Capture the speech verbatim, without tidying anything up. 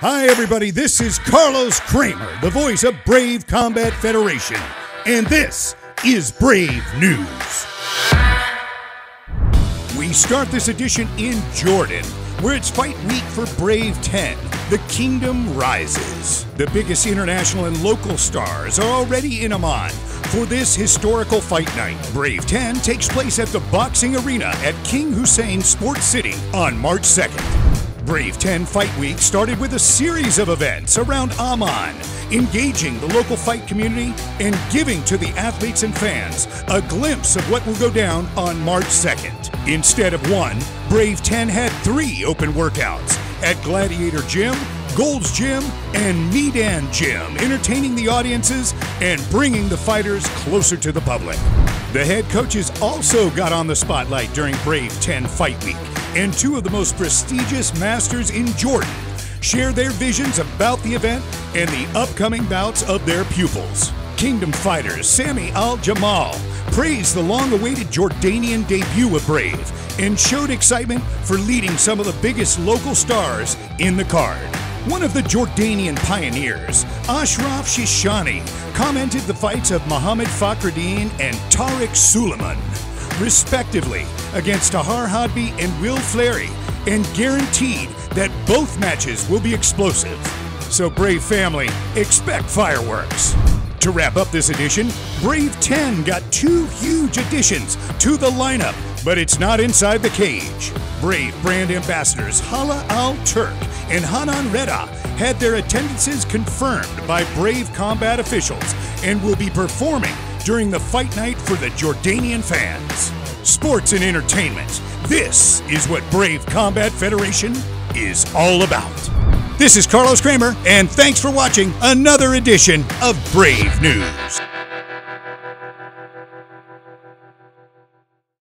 Hi everybody, this is Carlos Kramer, the voice of Brave Combat Federation, and this is Brave News. We start this edition in Jordan, where it's fight week for Brave ten. The Kingdom Rises. The biggest international and local stars are already in Amman for this historical fight night. Brave ten takes place at the boxing arena at King Hussein Sports City on March second. Brave ten Fight Week started with a series of events around Amman, engaging the local fight community and giving to the athletes and fans a glimpse of what will go down on March second. Instead of one, Brave ten had three open workouts at Gladiator Gym, Gold's Gym, and Medan Gym, entertaining the audiences and bringing the fighters closer to the public. The head coaches also got on the spotlight during Brave ten Fight Week, and two of the most prestigious masters in Jordan share their visions about the event and the upcoming bouts of their pupils. Kingdom fighter Sami al-Jamal praised the long-awaited Jordanian debut of Brave and showed excitement for leading some of the biggest local stars in the card. One of the Jordanian pioneers, Ashraf Shishani, commented the fights of Mohammed Fakhreddin and Tariq Suleiman, respectively, against Tahar Hadby and Will Fleary, and guaranteed that both matches will be explosive. So Brave family, expect fireworks. To wrap up this edition, Brave ten got two huge additions to the lineup, but it's not inside the cage. Brave brand ambassadors Hala Al Turk and Hanan Reda had their attendances confirmed by Brave Combat officials and will be performing during the fight night for the Jordanian fans. Sports and entertainment, this is what Brave Combat Federation is all about. This is Carlos Kramer, and thanks for watching another edition of Brave News.